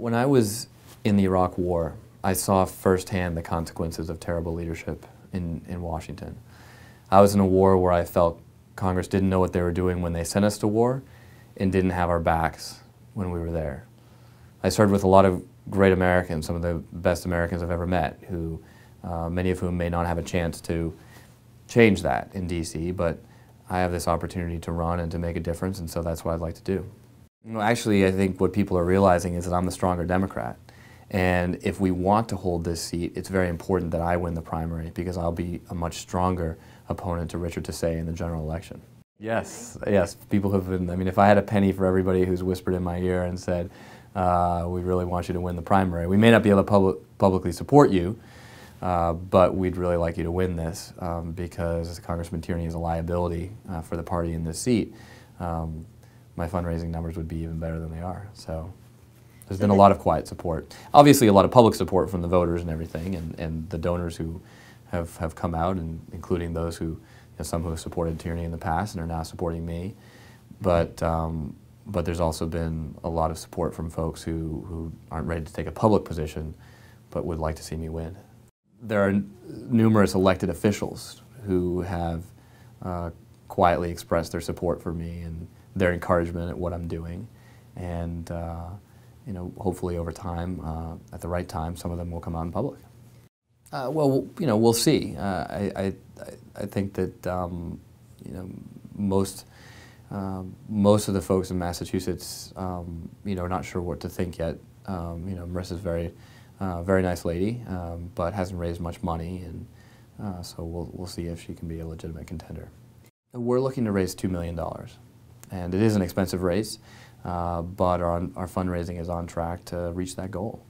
When I was in the Iraq War, I saw firsthand the consequences of terrible leadership in Washington. I was in a war where I felt Congress didn't know what they were doing when they sent us to war and didn't have our backs when we were there. I served with a lot of great Americans, some of the best Americans I've ever met, who many of whom may not have a chance to change that in D.C., but I have this opportunity to run and to make a difference, and so that's what I'd like to do. You know, actually, I think what people are realizing is that I'm the stronger Democrat, and if we want to hold this seat, it's very important that I win the primary, because I'll be a much stronger opponent to Richard Tisei in the general election. Yes, yes, people have been, I mean, if I had a penny for everybody who's whispered in my ear and said, we really want you to win the primary. We may not be able to publicly support you, but we'd really like you to win this because Congressman Tierney is a liability for the party in this seat. My fundraising numbers would be even better than they are. So there's been a lot of quiet support. Obviously a lot of public support from the voters and everything, and the donors who have come out, and including those who, you know, some who have supported Tierney in the past and are now supporting me. But there's also been a lot of support from folks who aren't ready to take a public position but would like to see me win. There are numerous elected officials who have quietly expressed their support for me and their encouragement at what I'm doing. And you know, hopefully over time, at the right time, some of them will come out in public. Well, you know, we'll see. I think that you know, most of the folks in Massachusetts, you know, are not sure what to think yet. You know, Marissa's very nice lady, but hasn't raised much money, and so we'll see if she can be a legitimate contender. We're looking to raise $2 million, and it is an expensive race, but our fundraising is on track to reach that goal.